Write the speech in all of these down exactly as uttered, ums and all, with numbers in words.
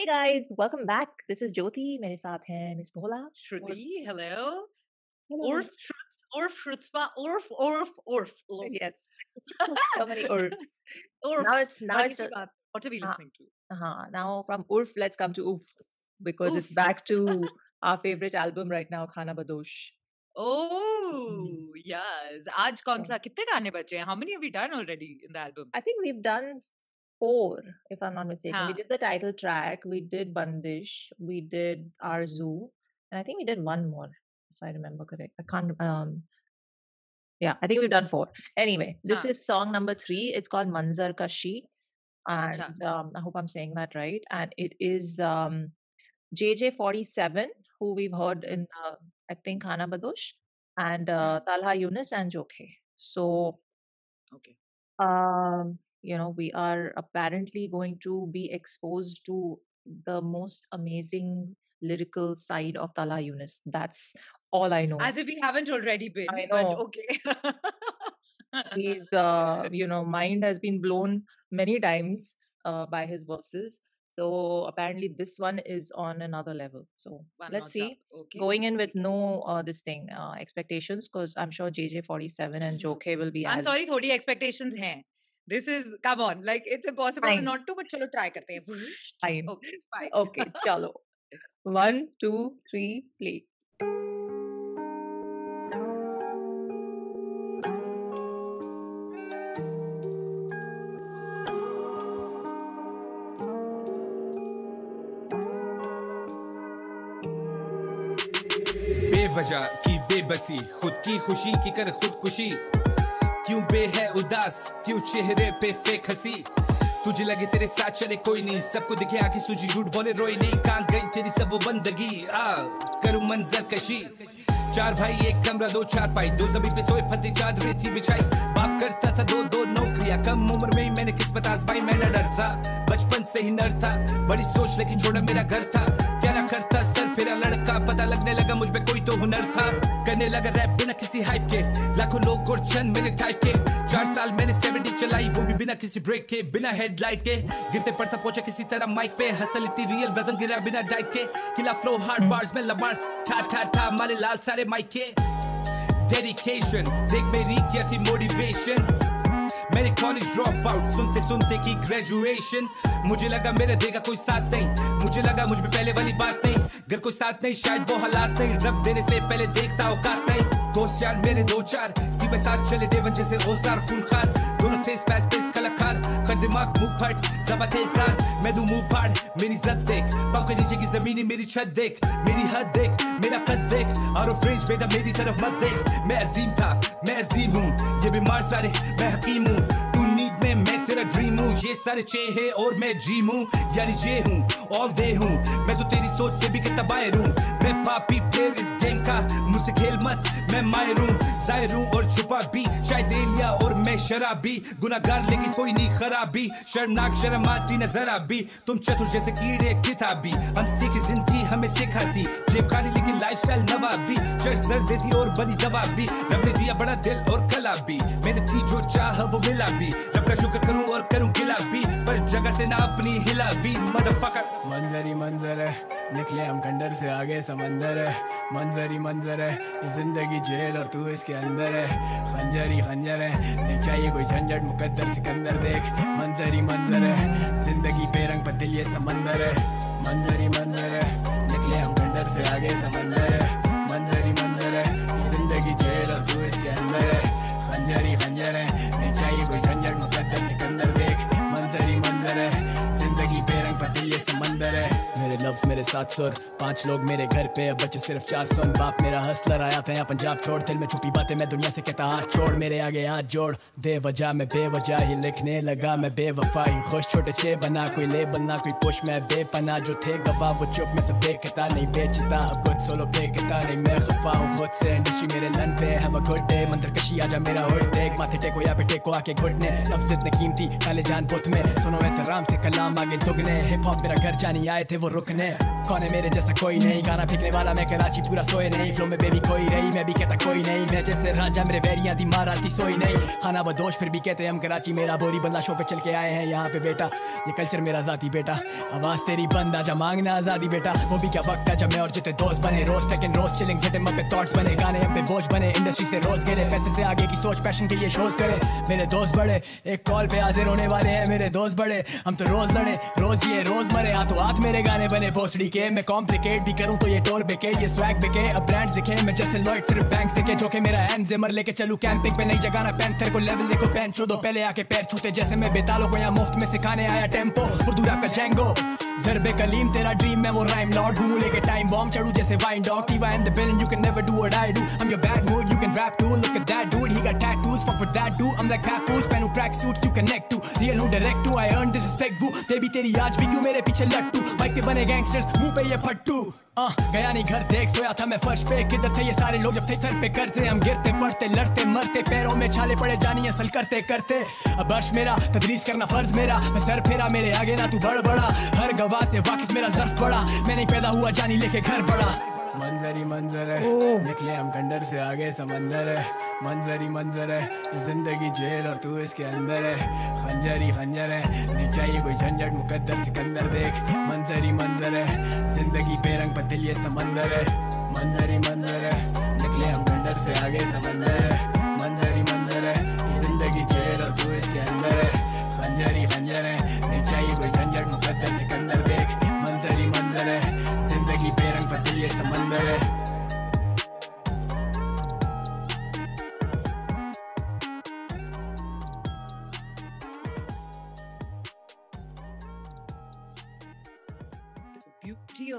Hey guys, welcome back. This is Jyoti. मेरे साथ हैं miss Bhola, Shruti. Hello. Orf, orf, Shrutspa, orf, orf, orf. Yes. So many orfs. Orf. Now it's now it's a, what are we listening to? Uh-huh. Now from orf, let's come to oof because oof. It's back to our favorite album right now, Khana Badosh. Oh yes. आज कौन सा कितने गाने बचे हैं? How many have we done already in the album? I think we've done. Four, if I'm not mistaken. Haan. We did the title track, we did Bandish, we did Arzu, and I think we did one more, if I remember correct. I can't, um, yeah, I think we've done four. Anyway, this Haan. is song number three. It's called Manzar Kashi, and um, I hope I'm saying that right. And it is um, J J forty-seven, who we've heard in, uh, I think, Khana Badosh, and uh, Talhah Yunus and Jokhay. So, okay. Um, You know, we are apparently going to be exposed to the most amazing lyrical side of Talhah Yunus. That's all I know. As if we haven't already been. I know. But okay. His, uh, you know, mind has been blown many times uh, by his verses. So apparently this one is on another level. So one let's see. Okay. Going in with no uh, this thing uh, expectations, because I'm sure J J forty-seven and Jokhay will be. I'm as... sorry, thodi expectations hain. This is, come on, like it's impossible Fine. not to, but chalo try karte hain. Fine. Okay, bye. Okay, chalo. One, two, three, play. बेवजह की बेबसी, खुद की खुशी की कर खुदकुशी. क्यों बे है उदास, क्यों चेहरे पे फेक हंसी. तुझे लगे तेरे साथ चले कोई नहीं, सबको दिखे आंखें सूजी, झूठ बोले रोई नहीं. कान गई तेरी सब वो बंदगी, आ करूं मंजर कशी. चार भाई एक कमरा दो चार पाई, दो सभी पे सोए फती चादरें थी बिछाई. बाप करता था दो दो नौकरियां, कम उम्र में ही मैंने किस्मत आजमाई. मैं न डर था, बचपन से ही नर था, बड़ी सोच लेकिन छोड़ा मेरा घर था. क्या ना करता सर फेरा लड़का, पता लगने लगा मुझ में कोई तो हुनर था. करने लगा रैप बिना किसी हाइप के, लाखों लोग और चंद मेरे टाइप के. चार साल मैंने सेवेंटी चलाई, वो भी बिना किसी ब्रेक के, बिना हेडलाइट के. गिरते पड़ता पहुंचा किसी तरह माइक पे, हसल इतनी रियल वजन गिरा बिना डाइट के. किला फ्लो हार्ड बार्स में लबाड़, ठा ठा ठा मारे लाल सारे माइक के. डेडिकेशन देख मेरी क्या थी मोटिवेशन, मेरे कॉलेज ड्रॉप आउट सुनते सुनते की ग्रेजुएशन. मुझे लगा मेरा देगा कोई साथ नहीं, मुझे लगा मुझ में पहले वाली बात नहीं. घर कोई साथ नहीं, शायद वो हालात नहीं, रब देने से पहले देखता औकात नहीं. दोस्त यार मेरे दो चार, टीम साथ चले डेवन जैसे औजार खूनखार. दोनों थे स्पैस पेस कलाकार, कर दिमाग मुंह फट जबा तेजार. मैं दूं मुंह फाड़, मेरी इज्जत देख, पाँव के नीचे की जमीन मेरी छत देख. मेरी हद देख, मेरा कद देख, और फ्रेंच बेटा मेरी तरफ मत देख. मैं अजीम था, मैं अजीम हूँ, ये बीमार सारे मैं हकीम हूँ. तू नींद में मैं तेरा ड्रीम हूँ, ये सारे चेहे और मैं जीम हूँ. यानी जे हूँ और दे हूँ, मैं तो तेरी सोच से भी कितना बाहर हूँ. मैं पापी प्लेयर इस गेम का, मुझसे खेल मत, मैं मायर हूँ, जाहिर हूँ और छुपा भी. शायद एलिया और मैं शराबी, गुनागार लेकिन कोई नहीं खराबी. शर्मनाक शर्म आती न जरा भी, तुम चतुर जैसे कीड़े किताबी. हम सीखी जिंदगी हमें सिखाती, जेब खाली लेकिन लाइफ स्टाइल नवाबी. चर्च सर देती और बनी दवा भी, रब ने दिया बड़ा दिल और कला भी. मैंने की जो चाह वो मिला भी, रब का शुक्र करूँ और करूँ गिला भी, पर जगह से ना अपनी हिला भी. मदरफकर मंजर ही मंजर है, निकले हम खंडर से आगे समंदर है. मंजर ही मंजर है, ये जिंदगी जेल और तू इसके अंदर है. खंजर ही खंजर है, नहीं चाहिए कोई झंझट, मुकद्दर सिकंदर देख. मंजर ही मंजर है, जिंदगी बेरंग पतिल ये समंदर है. मंजर ही मंजर है, निकले हम खंडर से आगे समंदर है. मंजर ही मंजर है, ये जिंदगी जेल और तू इसके अंदर है. खंजर ही खंजर है, नहीं चाहिए कोई झंझट, मुकद्दर सिकंदर देख. मंजर ही मंजर है, जिंदगी बेरंग पतिल ये समंदर है. मेरे लफ्ज मेरे साथ सुर, पांच लोग मेरे घर पे, अब बच्चे सिर्फ चार सुन. बाप मेरा हसलर आया था यहाँ पंजाब छोड़, दिल में छुपी बातें मैं दुनिया से कहता हाथ छोड़. मेरे आगे हाथ जोड़, दे वजह मैं बेवजह ही लिखने लगा, मैं बेवफाई खुश. छोटे चे बना कोई लेबल ना कोई पुश, मैं बेपना जो थे गवा वो चुप. मैं सब देखता नहीं बेचता, अब कुछ सोलो फेंकता नहीं, मैं खफा हूँ खुद से. इंडस्ट्री मेरे लन पे है वो गुड डे. मंजर कशी आजा मेरा हुड देख, माथे टेको या पे टेको आके घुटने. लफ्ज इतने कीमती काले जान बुत में, सुनो एहतराम से कलाम आगे दुगने. हिप हॉप मेरा घर जानी आए थे वो रुकने, कौन है मेरे जैसा कोई नहीं, गाना फेंकने वाला मैं कराची पूरा सोए नहीं, फ्लो में बेबी खोई रही मैं भी कहता कोई नहीं, मैं जैसे राजा मेरे वैरिया दी मारा थी सोई नहीं, खाना बदोश फिर भी कहते हम कराची, मेरा बोरी बंदा शो पे चल के आए हैं यहाँ पे बेटा, ये कल्चर मेरा जाती बेटा, आवाज तेरी बंद आजा मांगना आजादी बेटा, वो भी क्या वक्त था जब मैं और जितने दोस्त बने, रोज टेक एंड रोज चिलिंग सिट पे थॉट्स बने, गाने हम पे बोझ बने, इंडस्ट्री से रोज गिरे, पैसे से आगे की सोच पैशन के लिए शोज करे, मेरे दोस्त बड़े एक कॉल पे हाजिर होने वाले हैं, मेरे दोस्त बड़े हम तो रोज लड़े रोज ये रोज मरे, हाथों हाथ मेरे गाने बने भोसड़ी के, मैं कॉम्प्लिकेट भी करूं तो ये टोल बिके, ये स्वैग बिके, अब ब्रांड्स दिखे, मैं जैसे लॉयड सिर्फ बैंक्स दिखे, जोखे मेरा एमजेमर लेके चलूं कैंपिंग पे, नई जगह ना पैंथर को लेवल देखो पैन चो दो, पहले आके पैर छूते जैसे मैं बेतालों को यहाँ मुफ्त में सिखाने आया टेम्पो, उर्दू रैप का जेंगो ज़रबे कलीम तेरा ड्रीम में वो राइम लॉर्ड, घूमू लेके टाइम बॉम्ब चढ़ू जैसे वाइन डॉग, टीवा and the villain you can never do what I do, I am your bad mood you can rap too, look at that dude he got tattoos, fuck with that do, I am like कैपूस pain who track suits you connect to, real who direct to, I earn disrespect boo, baby तेरी आज भी क्यों मेरे पीछे लट्टू, bike पे बने gangsters मुंह पे ये फट्टू, Uh, गया नहीं घर देख सोया था मैं फर्श पे, किधर थे ये सारे लोग जब थे सर पे कर्जे, हम गिरते पड़ते लड़ते मरते, पैरों में छाले पड़े जानी असल करते करते, अब अर्श मेरा तदरीस करना फर्ज मेरा, मैं सर फेरा मेरे आगे ना तू बढ़ बड़ा, हर गवाह से वाकिफ मेरा जर्फ पड़ा, मैं नहीं पैदा हुआ जानी लेके घर पड़ा, मंजर ही मंजर है निकले हम खंडर से आगे समंदर है, मंजर ही मंजर है जिंदगी जेल और तू इसके अंदर है, खंजर ही खंजर है नहीं चाहिए कोई झंझट मुकद्दर सिकंदर देख, मंजर ही मंजर है जिंदगी बेरंग पतिल ये समंदर है, मंजर ही मंजर है निकले हम खंडर से आगे समंदर है, मंजर ही मंजर है जिंदगी जेल और तू इसके अंदर है, खंजर ही खंजर है नहीं चाहिए कोई झंझट मुकद्दर सिकंदर देख, मंजर ही मंजर है जिंदगी बेरंग पतिल ये समंदर है।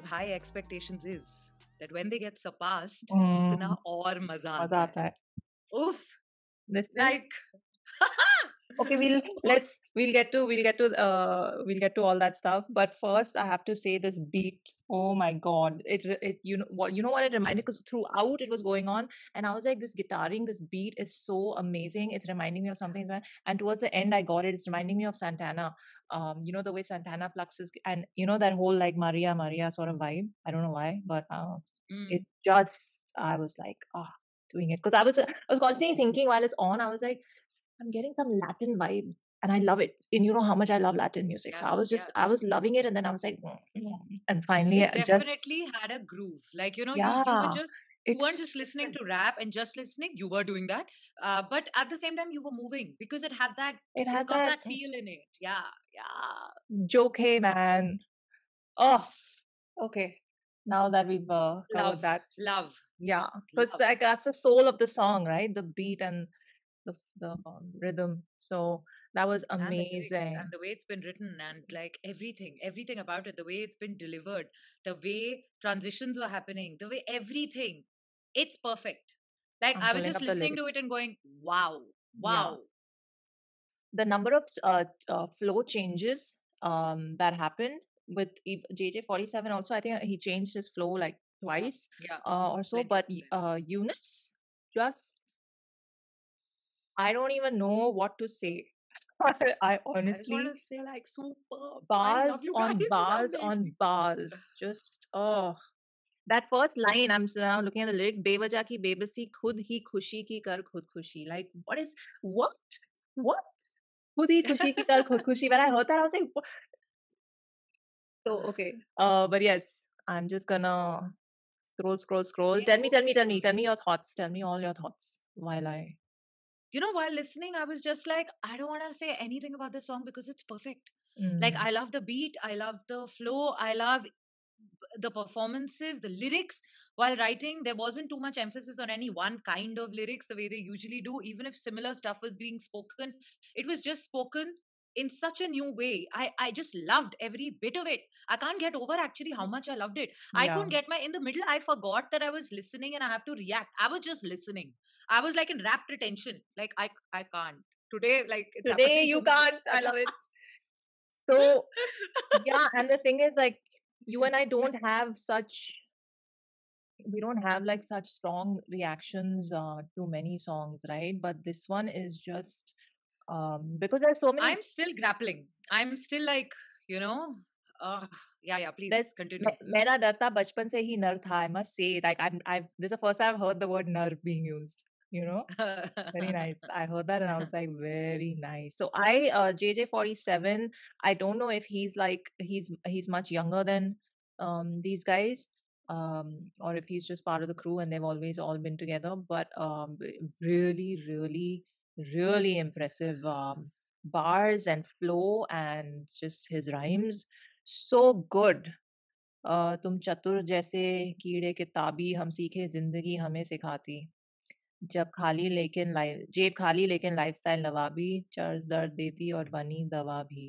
Of high expectations is that when they get surpassed, mm. itna aur maza aata hai. Oof, this like okay, we'll let's we'll get to we'll get to uh, we'll get to all that stuff. But first, I have to say this beat. Oh my god, it it you know what you know what it reminded, because throughout it was going on, and I was like, this guitaring, this beat is so amazing. It's reminding me of something. And towards the end, I got it. It's reminding me of Santana. Um, you know the way Santana plucks his, and you know that whole like Maria Maria sort of vibe. I don't know why, but uh, mm. it just I was like, ah, oh, doing it because I was I was constantly thinking while it's on. I was like, I'm getting some Latin vibe, and I love it. And you know how much I love Latin music, yeah, so I was just yeah. I was loving it, and then I was like, and finally, it definitely just, had a groove. Like you know, yeah, you, you were just you weren't just listening to rap and just listening. You were doing that, uh, but at the same time, you were moving because it had that. It had got that, that feel in it. Yeah, yeah. Jokhay, man. Oh, okay. Now that we've uh, covered that, love. Yeah, because like that's the soul of the song, right? The beat and. The, the um, rhythm, so that was amazing, and the, and the way it's been written, and like everything everything about it, the way it's been delivered, the way transitions were happening, the way everything, it's perfect. Like I'm I was just listening to it and going wow wow yeah. The number of uh, uh, flow changes um that happened with J J forty-seven also, I think he changed his flow like twice yeah. uh, or so, but uh, Yunus just I don't even know what to say. I honestly I want to say like super bars on bars on bars. Just oh, that first line. I'm now looking at the lyrics. Bewaja ki bebasi, khud hi khushi ki kar khud khushi. Like what is what what? Khud hi khushi ki kar khud khushi. When I heard that, I was like, what? So okay. Uh, but yes, I'm just gonna scroll, scroll, scroll. Tell me, tell me, tell me, tell me your thoughts. Tell me all your thoughts while I. You know, while listening, I was just like, I don't want to say anything about this song because it's perfect. Mm. Like, I love the beat. I love the flow. I love the performances, the lyrics. While writing, there wasn't too much emphasis on any one kind of lyrics the way they usually do. Even if similar stuff was being spoken, it was just spoken in such a new way. I, I just loved every bit of it. I can't get over actually how much I loved it. Yeah. I couldn't get my, in the middle, I forgot that I was listening and I have to react. I was just listening. I was like in rapt retention. Like I, I can't today. Like it's today you can't. I love it. So yeah, and the thing is, like you and I don't have such. We don't have like such strong reactions uh, to many songs, right? But this one is just um, because there's so many. I'm still grappling. I'm still like you know Uh, yeah, yeah, please That's, continue. Mera dar tha bachpan se hi nar tha. I must say, like, I'm, I've, this is the first time I've heard the word nar being used. You know, very nice. I heard that and I was like, very nice. So I, uh, J J forty-seven, I don't know if he's like, he's, he's much younger than um, these guys, um, or if he's just part of the crew and they've always all been together, but um, really, really, really impressive um, bars and flow and just his rhymes. So good. Uh, तुम चतुर जैसे कीड़े किताबी हम सीखे जिंदगी हमें सिखाती जब खाली लेकिन लाइफ जेब खाली लेकिन लाइफस्टाइल नवाबी चर्च दर्द देती और बनी दवा भी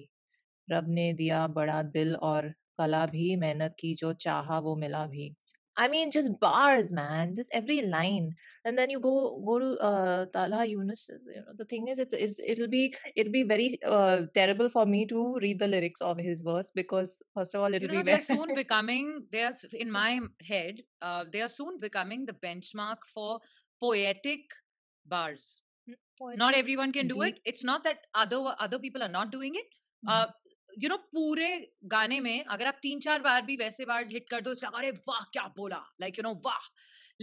रब ने दिया बड़ा दिल और कला भी मेहनत की जो चाहा वो मिला भी. I mean, just bars, man. Just every line, and then you go go to uh, Talhah Yunus. You know, the thing is, it's, it's it'll be it'll be very uh, terrible for me to read the lyrics of his verse because first of all, it'll you know, be they're soon becoming. They are in my head. Uh, they are soon becoming the benchmark for poetic bars. Poetic. Not everyone can Indeed. do it. It's not that other other people are not doing it. Uh, mm. You know, पूरे गाने में अगर आप तीन चार बार भी वैसे बार hit कर दो अरे वाह क्या बोला like you know वाह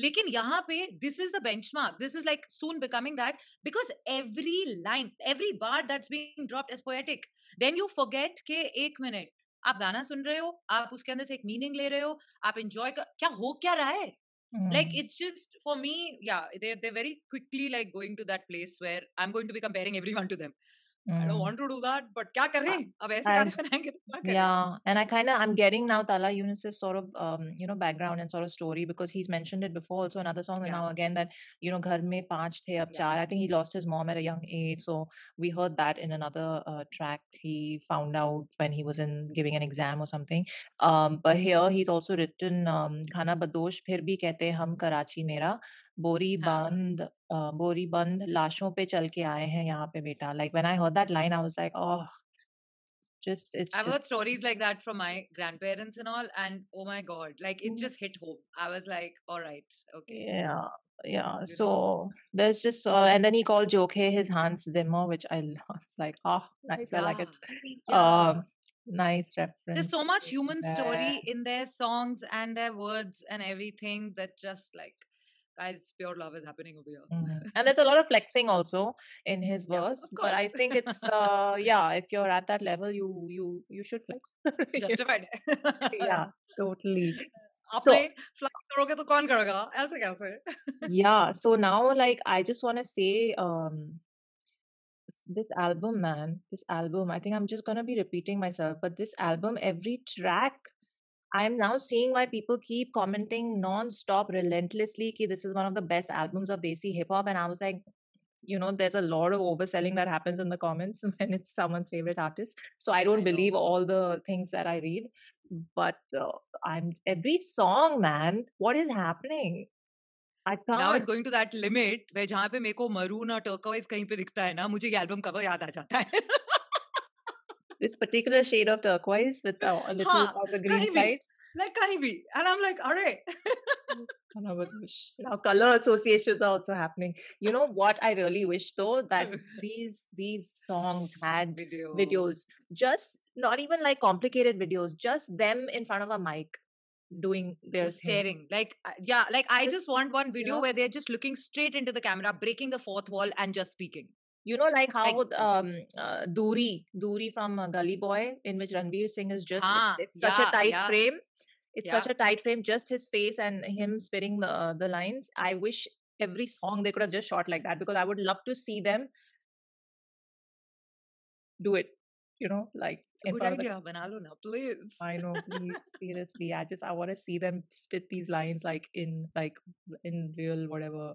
लेकिन यहाँ पे this is the benchmark this is like soon becoming that because every line every bar that's being dropped is poetic then you forget के एक मिनट आप गाना सुन रहे हो आप उसके अंदर से एक मीनिंग ले रहे हो आप enjoy कर क्या हो क्या रहा है Mm. Like it's just for me, yeah. They they're very quickly like going to that place where I'm going to be comparing everyone to them. Mm. I don't want to do that, but क्या कर रहे हैं? अब ऐसे गाने बनाएंगे तो क्या करें? Yeah, and I kind of I'm getting now Talhah Yunus's sort of um, you know background and sort of story because he's mentioned it before also another song yeah. and now again that you know घर में पांच थे अब चार. I think he lost his mom at a young age, so we heard that in another uh, track. He found out when he was in giving an exam or something. Um, but here he's also written um, खाना बदोश फिर भी कहते हम कराची मेरा बोरी बंद uh, बोरी बंद लाशों पे चल के आए हैं यहाँ पे बेटा like when I heard that line I was like oh just it's I've just... heard stories like that from my grandparents and all and oh my god like it just hit home I was like all right okay yeah yeah you so know. There's just uh, and then he called Jokhay his Hans Zimmer which I loved like oh nice yeah. I like it yeah. um nice reference there's so much human there. story in their songs and their words and everything that just like guys, pure love is happening over here. Mm-hmm. And there's a lot of flexing also in his verse. Yeah, but I think it's, uh, yeah, if you're at that level, you you you should flex. Justified. Yeah, totally. So, yeah, so now like, I just want to say, um, this album, man, this album, I think I'm just going to be repeating myself, but this album, every track, I'm now seeing why people keep commenting non-stop, relentlessly, ki this is one of the best albums of Desi hip-hop. And I was like, you know, there's a lot of overselling that happens in the comments when it's someone's favorite artist. So I don't I believe know. all the things that I read. But uh, I'm every song, man, what is happening? I can't. Now it's going to that limit where jahan pe meko maroon or turquoise kahin pe dikhta hai na, mujhe ye album cover yaad aa jata hai. This particular shade of turquoise with a, a little Haan, of the green sides. Like kahin bhi. And I'm like, alright. Now color associations are also happening. You know what I really wish though? That these these songs had Video. videos. Just not even like complicated videos. Just them in front of a mic. Doing their just staring thing. like yeah like I just, just want one video yeah. where they're just looking straight into the camera, breaking the fourth wall and just speaking. You know, like how like, um, uh, Duri, Duri from uh, Gully Boy, in which Ranveer Singh is just, ah, it's, it's such yeah, a tight yeah. frame. It's yeah. such a tight frame, just his face and him spitting the, uh, the lines. I wish every song they could have just shot like that because I would love to see them do it. You know, like in good front idea. Of the... Banalo na, please. I know, please. Seriously, I just I want to see them spit these lines like in like in real whatever.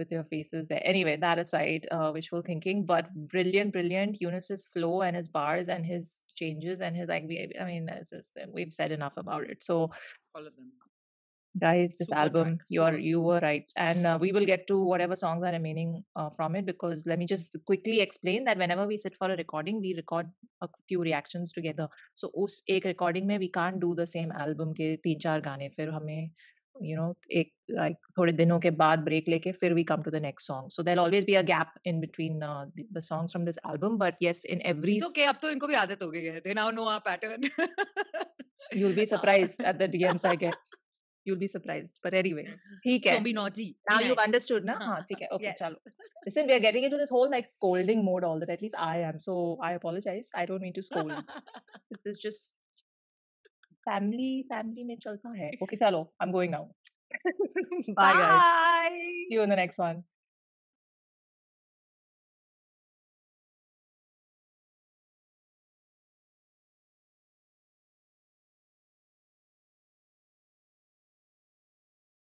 With your faces there. Anyway, that aside, uh, wishful thinking, but brilliant, brilliant. Yunus's flow and his bars and his changes and his like, we, I mean, it's just, we've said enough about it. So, all of them, guys, this Super album, you are you were right, and uh, we will get to whatever songs are remaining uh, from it because let me just quickly explain that whenever we sit for a recording, we record a few reactions together. So, us ek recording mein we can't do the same album ke teen char gaane. Fir hume you know, एक like थोड़े दिनों के बाद break लेके फिर we come to the next song. So there'll always be a gap in between uh, the, the songs from this album. But yes, in every It's okay, अब तो इनको भी आदत हो गई है. They now know our pattern. You'll be surprised at the D Ms I get. You'll be surprised. But anyway, ठीक है. Don't be naughty. Now you've understood ना? हाँ, ठीक है. Okay, चलो. Listen, we are getting into this whole like scolding mode all that. At least I am. So I apologize. I don't mean to scold. This is just family family mein chalta hai. Okay, chalo. I'm going now. Bye, Bye guys. See you in the next one.